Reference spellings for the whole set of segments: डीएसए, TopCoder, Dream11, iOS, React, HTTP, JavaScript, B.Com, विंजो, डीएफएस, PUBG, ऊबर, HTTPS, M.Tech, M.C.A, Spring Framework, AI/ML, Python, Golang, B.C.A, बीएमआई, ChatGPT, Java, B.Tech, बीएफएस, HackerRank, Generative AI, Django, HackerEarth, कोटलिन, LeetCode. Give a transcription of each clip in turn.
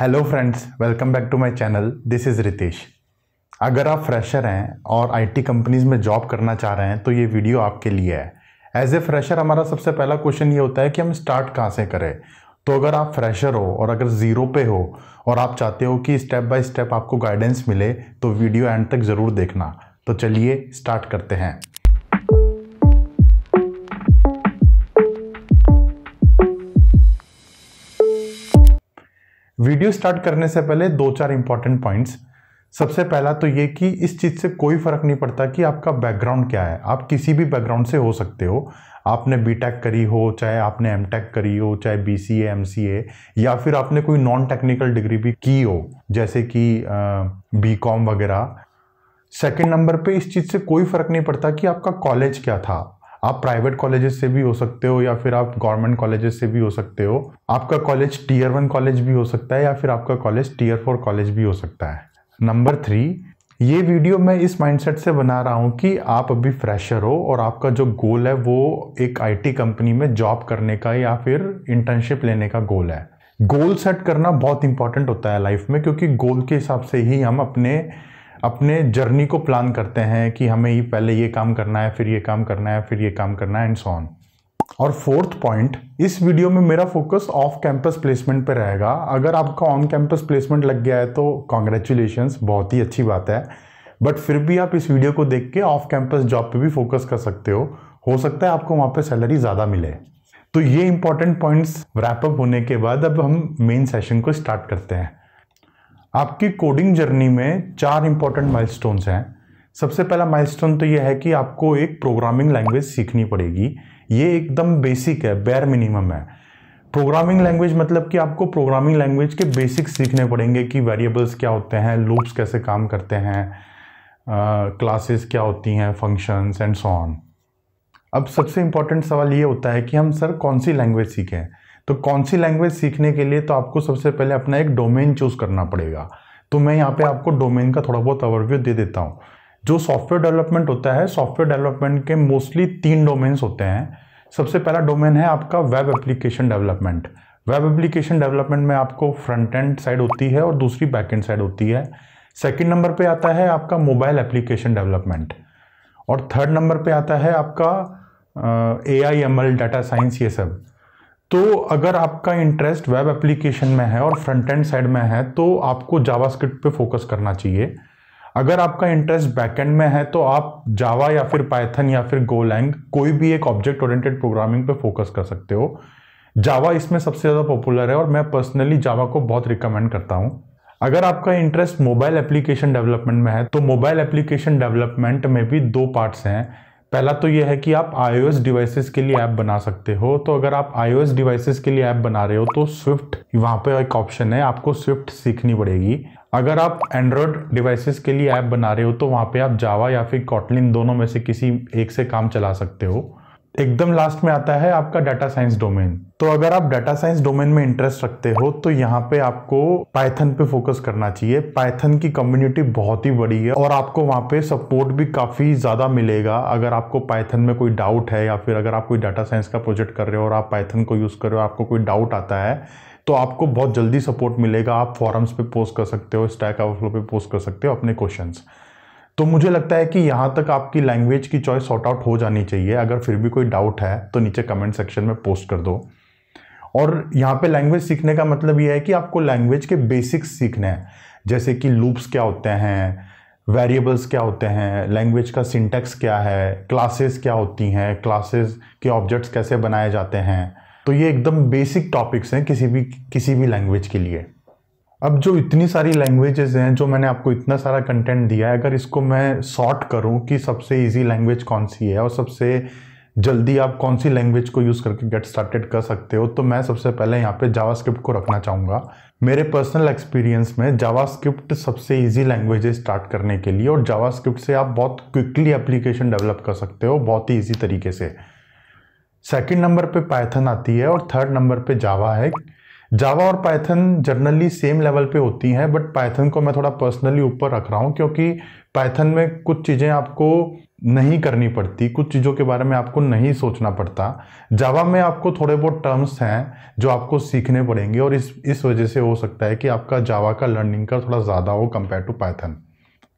Hello friends, welcome back to my channel. This is Ritesh. अगर आप fresher हैं और आईटी कंपनीज़ में जॉब करना चाह रहे हैं तो ये वीडियो आपके लिए है। एज ए फ्रेशर हमारा सबसे पहला क्वेश्चन ये होता है कि हम स्टार्ट कहाँ से करें। तो अगर आप फ्रेशर हो और अगर ज़ीरो पे हो और आप चाहते हो कि स्टेप बाय स्टेप आपको गाइडेंस मिले तो वीडियो एंड तक ज़रूर देखना। तो चलिए स्टार्ट करते हैं। वीडियो स्टार्ट करने से पहले दो चार इंपॉर्टेंट पॉइंट्स। सबसे पहला तो ये कि इस चीज़ से कोई फ़र्क नहीं पड़ता कि आपका बैकग्राउंड क्या है। आप किसी भी बैकग्राउंड से हो सकते हो। आपने B.Tech करी हो, चाहे आपने M.Tech करी हो, चाहे B.C.A, M.C.A, या फिर आपने कोई नॉन टेक्निकल डिग्री भी की हो जैसे कि B.Com वगैरह। सेकेंड नंबर पर इस चीज़ से कोई फ़र्क नहीं पड़ता कि आपका कॉलेज क्या था। आप प्राइवेट कॉलेजेस से भी हो सकते हो या फिर आप गवर्नमेंट कॉलेजेस से भी हो सकते हो। आपका कॉलेज Tier-1 कॉलेज भी हो सकता है या फिर आपका कॉलेज Tier-4 कॉलेज भी हो सकता है। नंबर 3, ये वीडियो मैं इस माइंडसेट से बना रहा हूँ कि आप अभी फ्रेशर हो और आपका जो गोल है वो एक आईटी कंपनी में जॉब करने का या फिर इंटर्नशिप लेने का गोल है। गोल सेट करना बहुत इंपॉर्टेंट होता है लाइफ में, क्योंकि गोल के हिसाब से ही हम अपने जर्नी को प्लान करते हैं कि हमें ये पहले ये काम करना है, फिर ये काम करना है, फिर ये काम करना है, एंड सो ऑन। और फोर्थ पॉइंट, इस वीडियो में मेरा फोकस ऑफ कैंपस प्लेसमेंट पर रहेगा। अगर आपका ऑन कैंपस प्लेसमेंट लग गया है तो कॉन्ग्रेचुलेशंस, बहुत ही अच्छी बात है। बट फिर भी आप इस वीडियो को देख के ऑफ कैंपस जॉब पे भी फोकस कर सकते हो सकता है आपको वहाँ पर सैलरी ज़्यादा मिले। तो ये इंपॉर्टेंट पॉइंट्स रैपअप होने के बाद अब हम मेन सेशन को स्टार्ट करते हैं। आपकी कोडिंग जर्नी में 4 इंपॉर्टेंट माइलस्टोन्स हैं। सबसे पहला माइलस्टोन तो यह है कि आपको एक प्रोग्रामिंग लैंग्वेज सीखनी पड़ेगी। ये एकदम बेसिक है, बेयर मिनिमम है। प्रोग्रामिंग लैंग्वेज मतलब कि आपको प्रोग्रामिंग लैंग्वेज के बेसिक्स सीखने पड़ेंगे कि वेरिएबल्स क्या होते हैं, लूप्स कैसे काम करते हैं, क्लासेस क्या होती हैं, फंक्शंस, एंड सो ऑन। अब सबसे इंपॉर्टेंट सवाल ये होता है कि हम सर कौन सी लैंग्वेज सीखें। तो कौन सी लैंग्वेज सीखने के लिए तो आपको सबसे पहले अपना एक डोमेन चूज़ करना पड़ेगा। तो मैं यहाँ पे आपको डोमेन का थोड़ा बहुत ओवरव्यू दे देता हूँ। जो सॉफ्टवेयर डेवलपमेंट होता है, सॉफ्टवेयर डेवलपमेंट के मोस्टली 3 डोमेन्स होते हैं। सबसे पहला डोमेन है आपका web application development. Web application development में आपको फ्रंट एंड साइड होती है और दूसरी बैक एंड साइड होती है। सेकेंड नंबर पर आता है आपका मोबाइल एप्लीकेशन डेवलपमेंट और थर्ड नंबर पर आता है आपका AI/ML, डाटा साइंस, ये सब। तो अगर आपका इंटरेस्ट वेब एप्लीकेशन में है और फ्रंट एंड साइड में है तो आपको जावास्क्रिप्ट पे फोकस करना चाहिए। अगर आपका इंटरेस्ट बैकएंड में है तो आप जावा या फिर पाइथन या फिर गोलैंग, कोई भी एक ऑब्जेक्ट ओरिएंटेड प्रोग्रामिंग पे फोकस कर सकते हो। जावा इसमें सबसे ज़्यादा पॉपुलर है और मैं पर्सनली जावा को बहुत रिकमेंड करता हूँ। अगर आपका इंटरेस्ट मोबाइल एप्लीकेशन डेवलपमेंट में है तो मोबाइल एप्लीकेशन डेवलपमेंट में भी 2 पार्ट्स हैं। पहला तो यह है कि आप iOS डिवाइसेस के लिए ऐप बना सकते हो। तो अगर आप iOS डिवाइसेस के लिए ऐप बना रहे हो तो स्विफ्ट वहाँ पे एक ऑप्शन है, आपको स्विफ्ट सीखनी पड़ेगी। अगर आप एंड्रॉयड डिवाइसेस के लिए ऐप बना रहे हो तो वहाँ पे आप जावा या फिर कोटलिन, दोनों में से किसी एक से काम चला सकते हो। एकदम लास्ट में आता है आपका डाटा साइंस डोमेन। तो अगर आप डाटा साइंस डोमेन में इंटरेस्ट रखते हो तो यहाँ पे आपको पाइथन पे फोकस करना चाहिए। पाइथन की कम्युनिटी बहुत ही बड़ी है और आपको वहाँ पे सपोर्ट भी काफ़ी ज़्यादा मिलेगा। अगर आपको पाइथन में कोई डाउट है या फिर अगर आप कोई डाटा साइंस का प्रोजेक्ट कर रहे हो और आप पाइथन को यूज़ कर रहे हो, आपको कोई डाउट आता है तो आपको बहुत जल्दी सपोर्ट मिलेगा। आप फॉरम्स पर पोस्ट कर सकते हो, स्टैक ओवरफ्लो पर पोस्ट कर सकते हो अपने क्वेश्चन। तो मुझे लगता है कि यहाँ तक आपकी लैंग्वेज की चॉइस सॉर्ट आउट हो जानी चाहिए। अगर फिर भी कोई डाउट है तो नीचे कमेंट सेक्शन में पोस्ट कर दो। और यहाँ पे लैंग्वेज सीखने का मतलब यह है कि आपको लैंग्वेज के बेसिक्स सीखने हैं, जैसे कि लूप्स क्या होते हैं, वेरिएबल्स क्या होते हैं, लैंग्वेज का सिंटैक्स क्या है, क्लासेस क्या होती हैं, क्लासेस के ऑब्जेक्ट्स कैसे बनाए जाते हैं। तो ये एकदम बेसिक टॉपिक्स हैं किसी भी लैंग्वेज के लिए। अब जो इतनी सारी लैंग्वेजेस हैं, जो मैंने आपको इतना सारा कंटेंट दिया है, अगर इसको मैं सॉर्ट करूं कि सबसे इजी लैंग्वेज कौन सी है और सबसे जल्दी आप कौन सी लैंग्वेज को यूज़ करके गेट स्टार्टेड कर सकते हो, तो मैं सबसे पहले यहाँ पे जावास्क्रिप्ट को रखना चाहूँगा। मेरे पर्सनल एक्सपीरियंस में जावास्क्रिप्ट सबसे ईजी लैंग्वेज है स्टार्ट करने के लिए और जावास्क्रिप्ट से आप बहुत क्विकली एप्लीकेशन डेवलप कर सकते हो, बहुत ही ईजी तरीके से। सेकेंड नंबर पर पाइथन आती है और थर्ड नंबर पर जावा है। जावा और पाइथन जनरली सेम लेवल पे होती हैं, बट पाइथन को मैं थोड़ा पर्सनली ऊपर रख रहा हूँ क्योंकि पाइथन में कुछ चीज़ें आपको नहीं करनी पड़ती, कुछ चीज़ों के बारे में आपको नहीं सोचना पड़ता। जावा में आपको थोड़े बहुत टर्म्स हैं जो आपको सीखने पड़ेंगे और इस वजह से हो सकता है कि आपका जावा का लर्निंग कर्व थोड़ा ज़्यादा हो कंपेयर टू पाइथन।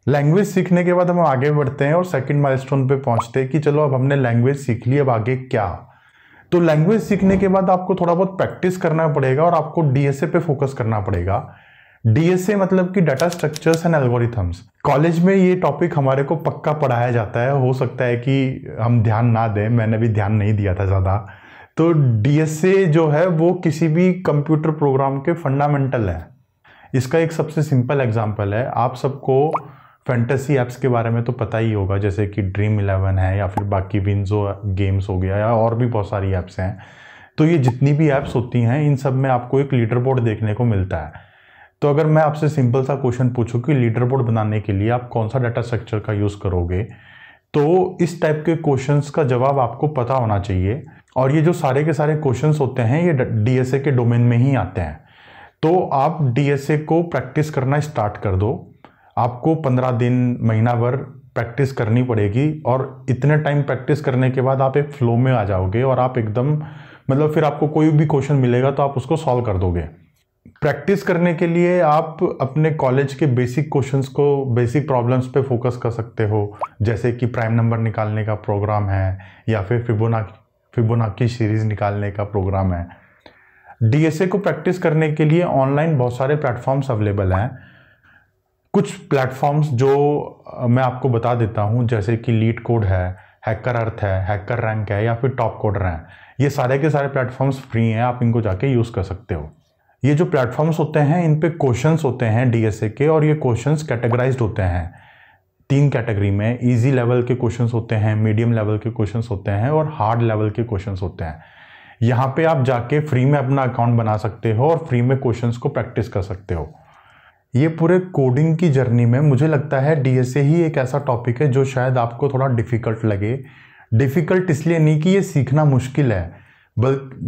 लैंग्वेज सीखने के बाद हम आगे बढ़ते हैं और सेकंड माइलस्टोन पे पहुंचते हैं कि चलो अब हमने लैंग्वेज सीख ली, अब आगे क्या। तो लैंग्वेज सीखने के बाद आपको थोड़ा बहुत प्रैक्टिस करना पड़ेगा और आपको डीएसए पे फोकस करना पड़ेगा। डीएसए मतलब कि data structures and algorithms. College में ये टॉपिक हमारे को पक्का पढ़ाया जाता है, हो सकता है कि हम ध्यान ना दें, मैंने भी ध्यान नहीं दिया था ज़्यादा। तो डीएसए जो है वो किसी भी कंप्यूटर प्रोग्राम के फंडामेंटल है। इसका एक सबसे सिंपल एग्जाम्पल है, आप सबको फैंटेसी ऐप्स के बारे में तो पता ही होगा, जैसे कि Dream11 है या फिर बाकी विंजो गेम्स हो गया या और भी बहुत सारी ऐप्स हैं। तो ये जितनी भी ऐप्स होती हैं इन सब में आपको एक लीडर बोर्ड देखने को मिलता है। तो अगर मैं आपसे सिंपल सा क्वेश्चन पूछूं कि लीडर बोर्ड बनाने के लिए आप कौन सा डाटा स्ट्रक्चर का यूज़ करोगे, तो इस टाइप के क्वेश्चंस का जवाब आपको पता होना चाहिए। और ये जो सारे के सारे क्वेश्चंस होते हैं ये डीएसए के डोमेन में ही आते हैं। तो आप डीएसए को प्रैक्टिस करना स्टार्ट कर दो। आपको 15 दिन, महीना भर प्रैक्टिस करनी पड़ेगी और इतने टाइम प्रैक्टिस करने के बाद आप एक फ्लो में आ जाओगे और आप एकदम मतलब फिर आपको कोई भी क्वेश्चन मिलेगा तो आप उसको सॉल्व कर दोगे। प्रैक्टिस करने के लिए आप अपने कॉलेज के बेसिक क्वेश्चंस को, बेसिक प्रॉब्लम्स पे फोकस कर सकते हो, जैसे कि प्राइम नंबर निकालने का प्रोग्राम है या फिर फिबोनाची सीरीज़ निकालने का प्रोग्राम है। डीएसए को प्रैक्टिस करने के लिए ऑनलाइन बहुत सारे प्लेटफॉर्म्स अवेलेबल हैं। कुछ प्लेटफॉर्म्स जो मैं आपको बता देता हूं, जैसे कि LeetCode है, HackerEarth है, HackerRank है या फिर TopCoder हैं। ये सारे के सारे प्लेटफॉर्म्स फ्री हैं, आप इनको जाके यूज़ कर सकते हो। ये जो प्लेटफॉर्म्स होते हैं इन पे क्वेश्चंस होते हैं डीएसए के, और ये क्वेश्चंस कैटेगराइज्ड होते हैं 3 कैटेगरी में। ईजी लेवल के क्वेश्चंस होते हैं, मीडियम लेवल के क्वेश्चंस होते हैं और हार्ड लेवल के क्वेश्चंस होते हैं। यहाँ पे आप जाके फ्री में अपना अकाउंट बना सकते हो और फ्री में क्वेश्चंस को प्रैक्टिस कर सकते हो। ये पूरे कोडिंग की जर्नी में मुझे लगता है डीएसए ही एक ऐसा टॉपिक है जो शायद आपको थोड़ा डिफ़िकल्ट लगे। डिफ़िकल्ट इसलिए नहीं कि ये सीखना मुश्किल है,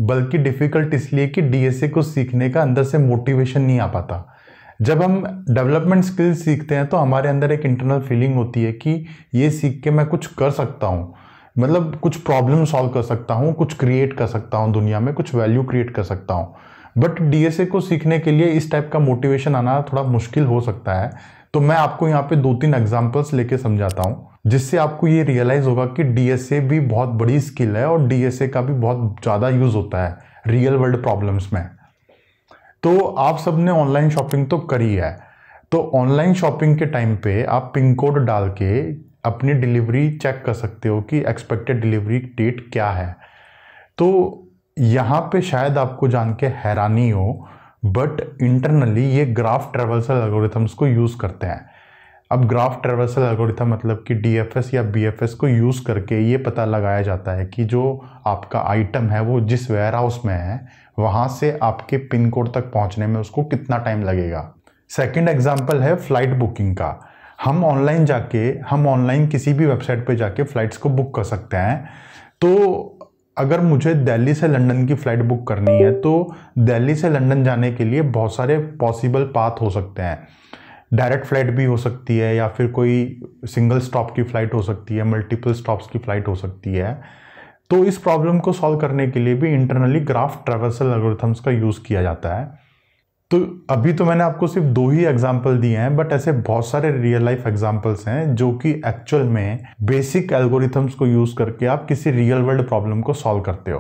बल्कि डिफ़िकल्ट इसलिए कि डीएसए को सीखने का अंदर से मोटिवेशन नहीं आ पाता। जब हम डेवलपमेंट स्किल्स सीखते हैं तो हमारे अंदर एक इंटरनल फीलिंग होती है कि ये सीख के मैं कुछ कर सकता हूँ, मतलब कुछ प्रॉब्लम सॉल्व कर सकता हूँ, कुछ क्रिएट कर सकता हूँ, दुनिया में कुछ वैल्यू क्रिएट कर सकता हूँ। बट डीएसए को सीखने के लिए इस टाइप का मोटिवेशन आना थोड़ा मुश्किल हो सकता है। तो मैं आपको यहाँ पे 2-3 एग्जांपल्स लेके समझाता हूँ जिससे आपको ये रियलाइज़ होगा कि डीएसए भी बहुत बड़ी स्किल है और डीएसए का भी बहुत ज़्यादा यूज़ होता है रियल वर्ल्ड प्रॉब्लम्स में। तो आप सब ने ऑनलाइन शॉपिंग तो करी है, तो ऑनलाइन शॉपिंग के टाइम पे आप पिन कोड डाल के अपनी डिलीवरी चेक कर सकते हो कि एक्सपेक्टेड डिलीवरी डेट क्या है। तो यहाँ पे शायद आपको जान के हैरानी हो, बट इंटरनली ये ग्राफ ट्रैवर्सल एल्गोरिथम्स को यूज़ करते हैं। अब ग्राफ ट्रैवर्सल एल्गोरिथम मतलब कि डीएफएस या बीएफएस को यूज़ करके ये पता लगाया जाता है कि जो आपका आइटम है वो जिस वेयरहाउस में है वहाँ से आपके पिन कोड तक पहुँचने में उसको कितना टाइम लगेगा। सेकेंड एग्जाम्पल है फ़्लाइट बुकिंग का। हम ऑनलाइन किसी भी वेबसाइट पर जाके फ़्लाइट्स को बुक कर सकते हैं। तो अगर मुझे दिल्ली से लंदन की फ़्लाइट बुक करनी है तो दिल्ली से लंदन जाने के लिए बहुत सारे पॉसिबल पाथ हो सकते हैं। डायरेक्ट फ़्लाइट भी हो सकती है या फिर कोई सिंगल स्टॉप की फ़्लाइट हो सकती है, मल्टीपल स्टॉप्स की फ़्लाइट हो सकती है। तो इस प्रॉब्लम को सॉल्व करने के लिए भी इंटरनली ग्राफ ट्रैवर्सल एल्गोरिथम्स का यूज़ किया जाता है। तो अभी तो मैंने आपको सिर्फ 2 ही एग्जाम्पल दिए हैं, बट ऐसे बहुत सारे रियल लाइफ एग्जाम्पल्स हैं जो कि एक्चुअल में बेसिक एल्गोरिथम्स को यूज़ करके आप किसी रियल वर्ल्ड प्रॉब्लम को सॉल्व करते हो।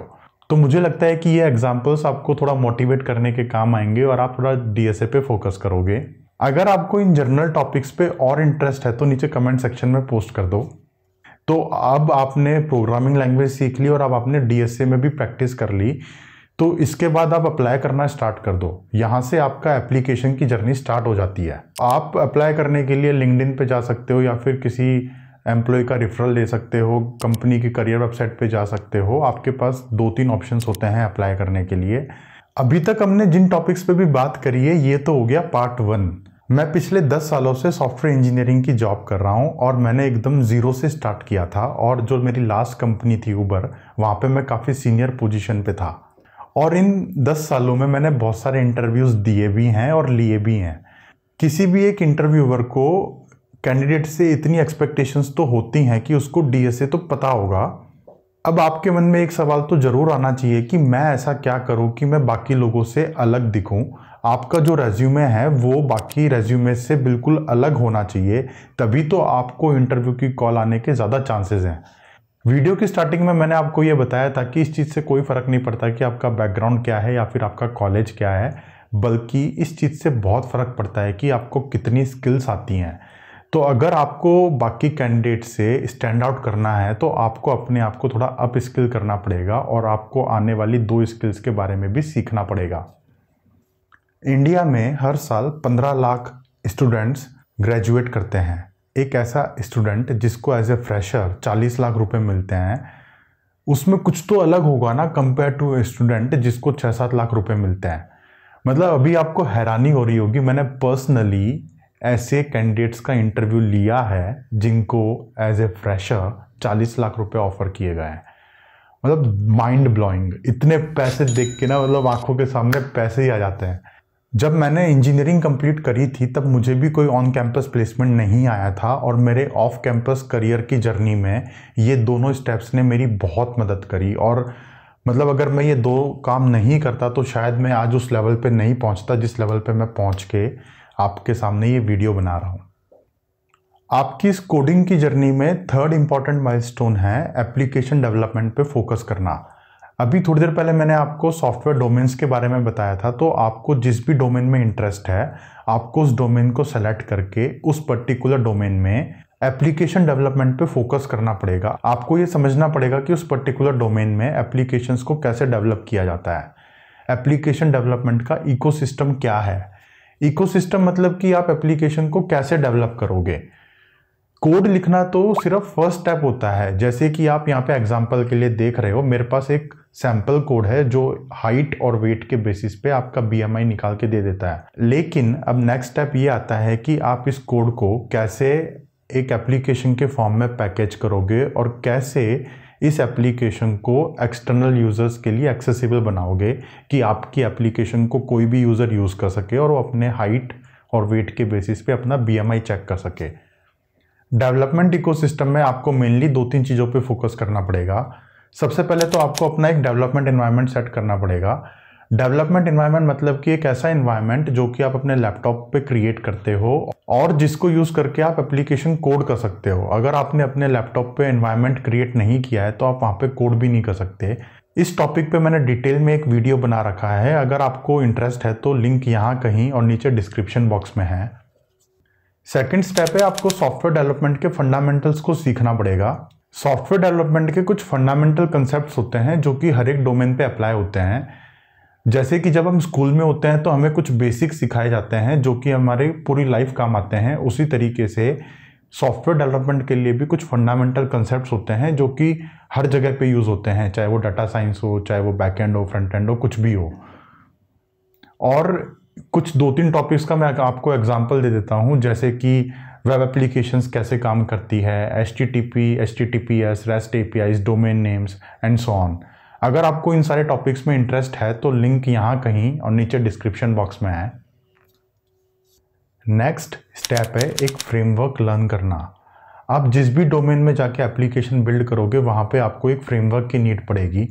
तो मुझे लगता है कि ये एग्जाम्पल्स आपको थोड़ा मोटिवेट करने के काम आएंगे और आप थोड़ा डीएसए पे फोकस करोगे। अगर आपको इन जनरल टॉपिक्स पे और इंटरेस्ट है तो नीचे कमेंट सेक्शन में पोस्ट कर दो। तो अब आपने प्रोग्रामिंग लैंग्वेज सीख ली और अब आपने डीएसए में भी प्रैक्टिस कर ली, तो इसके बाद आप अप्लाई करना स्टार्ट कर दो। यहाँ से आपका एप्लीकेशन की जर्नी स्टार्ट हो जाती है। आप अप्लाई करने के लिए लिंक्डइन पे जा सकते हो या फिर किसी एम्प्लॉय का रेफरल ले सकते हो, कंपनी की करियर वेबसाइट पे जा सकते हो। आपके पास 2-3 ऑप्शंस होते हैं अप्लाई करने के लिए। अभी तक हमने जिन टॉपिक्स पे भी बात करी है ये तो हो गया पार्ट 1। मैं पिछले 10 सालों से सॉफ्टवेयर इंजीनियरिंग की जॉब कर रहा हूँ और मैंने एकदम ज़ीरो से स्टार्ट किया था। और जो मेरी लास्ट कंपनी थी ऊबर, वहाँ पर मैं काफ़ी सीनियर पोजिशन पर था और इन 10 सालों में मैंने बहुत सारे इंटरव्यूज़ दिए भी हैं और लिए भी हैं। किसी भी एक इंटरव्यूअर को कैंडिडेट से इतनी एक्सपेक्टेशंस तो होती हैं कि उसको डीएसए तो पता होगा। अब आपके मन में एक सवाल तो ज़रूर आना चाहिए कि मैं ऐसा क्या करूं कि मैं बाकी लोगों से अलग दिखूं। आपका जो रेज्यूमे है वो बाकी रेज्यूमे से बिल्कुल अलग होना चाहिए, तभी तो आपको इंटरव्यू की कॉल आने के ज़्यादा चांसेस हैं। वीडियो की स्टार्टिंग में मैंने आपको ये बताया था कि इस चीज़ से कोई फ़र्क नहीं पड़ता कि आपका बैकग्राउंड क्या है या फिर आपका कॉलेज क्या है, बल्कि इस चीज़ से बहुत फ़र्क पड़ता है कि आपको कितनी स्किल्स आती हैं। तो अगर आपको बाकी कैंडिडेट से स्टैंड आउट करना है तो आपको अपने आप को थोड़ा अप स्किल करना पड़ेगा और आपको आने वाली 2 स्किल्स के बारे में भी सीखना पड़ेगा। इंडिया में हर साल 15 लाख स्टूडेंट्स ग्रेजुएट करते हैं। एक ऐसा स्टूडेंट जिसको एज ए फ्रेशर 40 लाख रुपए मिलते हैं, उसमें कुछ तो अलग होगा ना कंपेयर टू स्टूडेंट जिसको 6-7 लाख रुपये मिलते हैं। मतलब अभी आपको हैरानी हो रही होगी। मैंने पर्सनली ऐसे कैंडिडेट्स का इंटरव्यू लिया है जिनको एज ए फ्रेशर 40 लाख रुपए ऑफर किए गए हैं। मतलब माइंड ब्लोइंग, इतने पैसे देख के ना मतलब आंखों के सामने पैसे ही आ जाते हैं। जब मैंने इंजीनियरिंग कंप्लीट करी थी तब मुझे भी कोई ऑन कैंपस प्लेसमेंट नहीं आया था और मेरे ऑफ कैंपस करियर की जर्नी में ये दोनों स्टेप्स ने मेरी बहुत मदद करी। और मतलब अगर मैं ये 2 काम नहीं करता तो शायद मैं आज उस लेवल पे नहीं पहुंचता जिस लेवल पे मैं पहुंच के आपके सामने ये वीडियो बना रहा हूँ। आपकी इस कोडिंग की जर्नी में 3rd इम्पॉर्टेंट माइलस्टोन है एप्लीकेशन डेवलपमेंट पे फोकस करना। अभी थोड़ी देर पहले मैंने आपको सॉफ्टवेयर डोमेन्स के बारे में बताया था, तो आपको जिस भी डोमेन में इंटरेस्ट है आपको उस डोमेन को सेलेक्ट करके उस पर्टिकुलर डोमेन में एप्लीकेशन डेवलपमेंट पे फोकस करना पड़ेगा। आपको ये समझना पड़ेगा कि उस पर्टिकुलर डोमेन में एप्लीकेशंस को कैसे डेवलप किया जाता है, एप्लीकेशन डेवलपमेंट का इकोसिस्टम क्या है। इकोसिस्टम मतलब कि आप एप्लीकेशन को कैसे डेवलप करोगे। कोड लिखना तो सिर्फ फर्स्ट स्टेप होता है। जैसे कि आप यहाँ पे एग्जांपल के लिए देख रहे हो, मेरे पास एक सैंपल कोड है जो हाइट और वेट के बेसिस पे आपका बीएमआई निकाल के दे देता है। लेकिन अब नेक्स्ट स्टेप ये आता है कि आप इस कोड को कैसे एक एप्लीकेशन के फॉर्म में पैकेज करोगे और कैसे इस एप्लीकेशन को एक्सटर्नल यूज़र्स के लिए एक्सेसिबल बनाओगे कि आपकी एप्लीकेशन को कोई भी यूज़र यूज़ कर सके और वो अपने हाइट और वेट के बेसिस पे अपना बीएमआई चेक कर सके। डेवलपमेंट इकोसिस्टम में आपको मेनली 2-3 चीज़ों पे फोकस करना पड़ेगा। सबसे पहले तो आपको अपना एक डेवलपमेंट एनवायरनमेंट सेट करना पड़ेगा। डेवलपमेंट एनवायरनमेंट मतलब कि एक ऐसा एनवायरनमेंट जो कि आप अपने लैपटॉप पे क्रिएट करते हो और जिसको यूज़ करके आप एप्लीकेशन कोड कर सकते हो। अगर आपने अपने लैपटॉप पे एनवायरनमेंट क्रिएट नहीं किया है तो आप वहाँ पे कोड भी नहीं कर सकते। इस टॉपिक पे मैंने डिटेल में एक वीडियो बना रखा है, अगर आपको इंटरेस्ट है तो लिंक यहाँ कहीं और नीचे डिस्क्रिप्शन बॉक्स में है। सेकेंड स्टेप है आपको सॉफ्टवेयर डेवलपमेंट के फंडामेंटल्स को सीखना पड़ेगा। सॉफ्टवेयर डेवलपमेंट के कुछ फंडामेंटल कंसेप्ट होते हैं जो कि हर एक डोमेन पर अप्लाई होते हैं। जैसे कि जब हम स्कूल में होते हैं तो हमें कुछ बेसिक सिखाए जाते हैं जो कि हमारे पूरी लाइफ काम आते हैं, उसी तरीके से सॉफ्टवेयर डेवलपमेंट के लिए भी कुछ फंडामेंटल कंसेप्ट्स होते हैं जो कि हर जगह पे यूज़ होते हैं, चाहे वो डाटा साइंस हो, चाहे वो बैक एंड हो, फ्रंट एंड हो, कुछ भी हो। और कुछ 2-3 टॉपिक्स का मैं आपको एग्जाम्पल दे देता हूँ, जैसे कि वेब एप्लीकेशंस कैसे काम करती है, HTTP, HTTPS, REST APIs, domain names and so on. अगर आपको इन सारे टॉपिक्स में इंटरेस्ट है तो लिंक यहाँ कहीं और नीचे डिस्क्रिप्शन बॉक्स में है। नेक्स्ट स्टेप है एक फ्रेमवर्क लर्न करना। आप जिस भी डोमेन में जाके एप्लीकेशन बिल्ड करोगे वहाँ पे आपको एक फ्रेमवर्क की नीड पड़ेगी।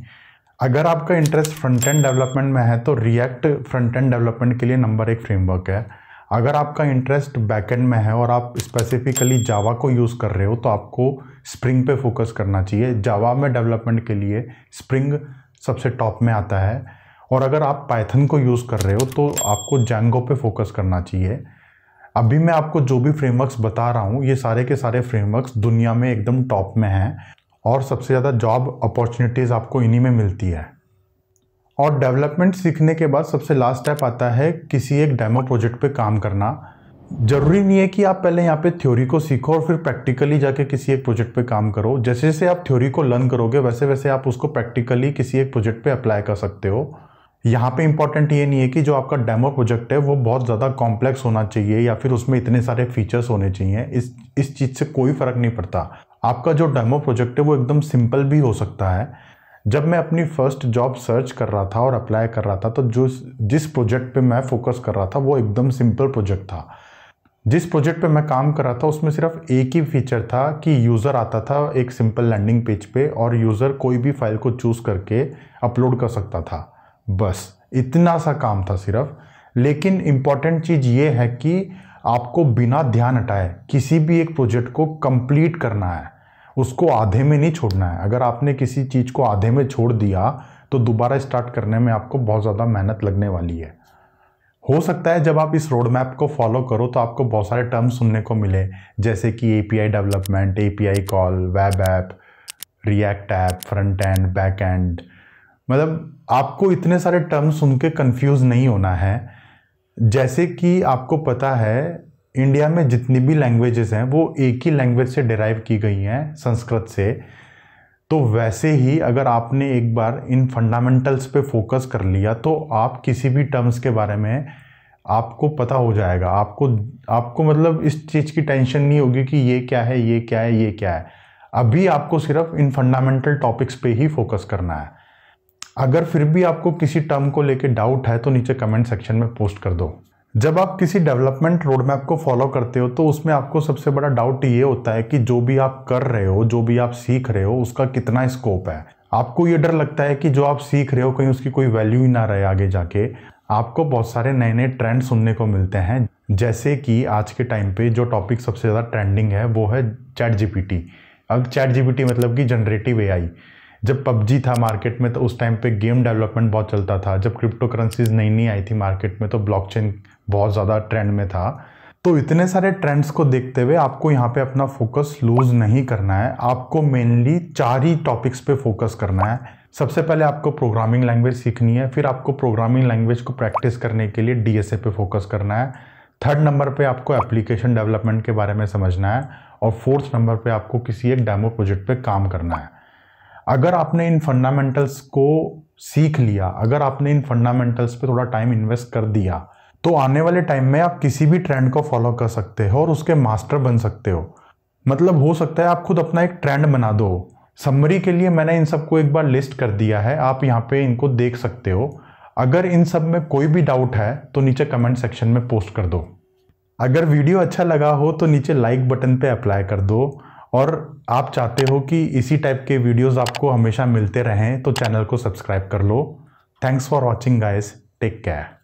अगर आपका इंटरेस्ट फ्रंट एंड डेवलपमेंट में है तो रिएक्ट फ्रंट एंड डेवलपमेंट के लिए नंबर 1 फ्रेमवर्क है। अगर आपका इंटरेस्ट बैकएंड में है और आप स्पेसिफिकली जावा को यूज़ कर रहे हो तो आपको स्प्रिंग पे फोकस करना चाहिए। जावा में डेवलपमेंट के लिए स्प्रिंग सबसे टॉप में आता है। और अगर आप पाइथन को यूज़ कर रहे हो तो आपको जैंगो पे फोकस करना चाहिए। अभी मैं आपको जो भी फ्रेमवर्क्स बता रहा हूँ ये सारे के सारे फ्रेमवर्क्स दुनिया में एकदम टॉप में हैं और सबसे ज़्यादा जॉब अपॉर्चुनिटीज़ आपको इन्हीं में मिलती है। और डेवलपमेंट सीखने के बाद सबसे लास्ट स्टेप आता है किसी एक डेमो प्रोजेक्ट पे काम करना। ज़रूरी नहीं है कि आप पहले यहाँ पे थ्योरी को सीखो और फिर प्रैक्टिकली जाके किसी एक प्रोजेक्ट पे काम करो। जैसे जैसे आप थ्योरी को लर्न करोगे वैसे वैसे आप उसको प्रैक्टिकली किसी एक प्रोजेक्ट पे अप्लाई कर सकते हो। यहाँ पे इंपॉर्टेंट ये नहीं है कि जो आपका डेमो प्रोजेक्ट है वो बहुत ज़्यादा कॉम्प्लेक्स होना चाहिए या फिर उसमें इतने सारे फीचर्स होने चाहिए, इस चीज़ से कोई फ़र्क नहीं पड़ता। आपका जो डेमो प्रोजेक्ट है वो एकदम सिंपल भी हो सकता है। जब मैं अपनी फर्स्ट जॉब सर्च कर रहा था और अप्लाई कर रहा था तो जिस प्रोजेक्ट पे मैं फोकस कर रहा था वो एकदम सिंपल प्रोजेक्ट था। जिस प्रोजेक्ट पे मैं काम कर रहा था उसमें सिर्फ एक ही फीचर था कि यूज़र आता था एक सिंपल लैंडिंग पेज पे और यूज़र कोई भी फाइल को चूज़ करके अपलोड कर सकता था, बस इतना सा काम था सिर्फ। लेकिन इम्पॉर्टेंट चीज़ ये है कि आपको बिना ध्यान हटाए किसी भी एक प्रोजेक्ट को कंप्लीट करना है, उसको आधे में नहीं छोड़ना है। अगर आपने किसी चीज़ को आधे में छोड़ दिया तो दोबारा स्टार्ट करने में आपको बहुत ज़्यादा मेहनत लगने वाली है। हो सकता है जब आप इस रोड मैप को फॉलो करो तो आपको बहुत सारे टर्म सुनने को मिले, जैसे कि API development, API call, web app, React app, front end, back end, मतलब आपको इतने सारे टर्म सुन के कन्फ्यूज़ नहीं होना है। जैसे कि आपको पता है इंडिया में जितनी भी लैंग्वेजेस हैं वो एक ही लैंग्वेज से डिराइव की गई हैं, संस्कृत से। तो वैसे ही अगर आपने एक बार इन फंडामेंटल्स पे फोकस कर लिया तो आप किसी भी टर्म्स के बारे में आपको पता हो जाएगा। आपको मतलब इस चीज़ की टेंशन नहीं होगी कि ये क्या है, ये क्या है, ये क्या है। अभी आपको सिर्फ इन फंडामेंटल टॉपिक्स पे ही फोकस करना है। अगर फिर भी आपको किसी टर्म को लेके डाउट है तो नीचे कमेंट सेक्शन में पोस्ट कर दो। जब आप किसी डेवलपमेंट रोड मैप को फॉलो करते हो तो उसमें आपको सबसे बड़ा डाउट ये होता है कि जो भी आप कर रहे हो, जो भी आप सीख रहे हो, उसका कितना स्कोप है। आपको ये डर लगता है कि जो आप सीख रहे हो कहीं उसकी कोई वैल्यू ही ना रहे आगे जाके। आपको बहुत सारे नए नए ट्रेंड सुनने को मिलते हैं, जैसे कि आज के टाइम पे जो टॉपिक सबसे ज़्यादा ट्रेंडिंग है वो है ChatGPT। अब ChatGPT मतलब कि जनरेटिव AI। जब PUBG था मार्केट में तो उस टाइम पे गेम डेवलपमेंट बहुत चलता था। जब क्रिप्टो करेंसीज नई नई आई थी मार्केट में तो ब्लॉकचेन बहुत ज़्यादा ट्रेंड में था। तो इतने सारे ट्रेंड्स को देखते हुए आपको यहाँ पे अपना फोकस लूज़ नहीं करना है। आपको मेनली चार ही टॉपिक्स पे फोकस करना है। सबसे पहले आपको प्रोग्रामिंग लैंग्वेज सीखनी है, फिर आपको प्रोग्रामिंग लैंग्वेज को प्रैक्टिस करने के लिए DSA पे फोकस करना है। थर्ड नंबर पे आपको एप्लीकेशन डेवलपमेंट के बारे में समझना है और फोर्थ नंबर पे आपको किसी एक डेमो प्रोजेक्ट पे काम करना है। अगर आपने इन फंडामेंटल्स को सीख लिया, अगर आपने इन फंडामेंटल्स पे थोड़ा टाइम इन्वेस्ट कर दिया तो आने वाले टाइम में आप किसी भी ट्रेंड को फॉलो कर सकते हो और उसके मास्टर बन सकते हो। मतलब हो सकता है आप खुद अपना एक ट्रेंड बना दो। समरी के लिए मैंने इन सबको एक बार लिस्ट कर दिया है, आप यहाँ पे इनको देख सकते हो। अगर इन सब में कोई भी डाउट है तो नीचे कमेंट सेक्शन में पोस्ट कर दो। अगर वीडियो अच्छा लगा हो तो नीचे लाइक बटन पर अप्लाई कर दो। और आप चाहते हो कि इसी टाइप के वीडियोस आपको हमेशा मिलते रहें तो चैनल को सब्सक्राइब कर लो। Thanks for watching guys, take care.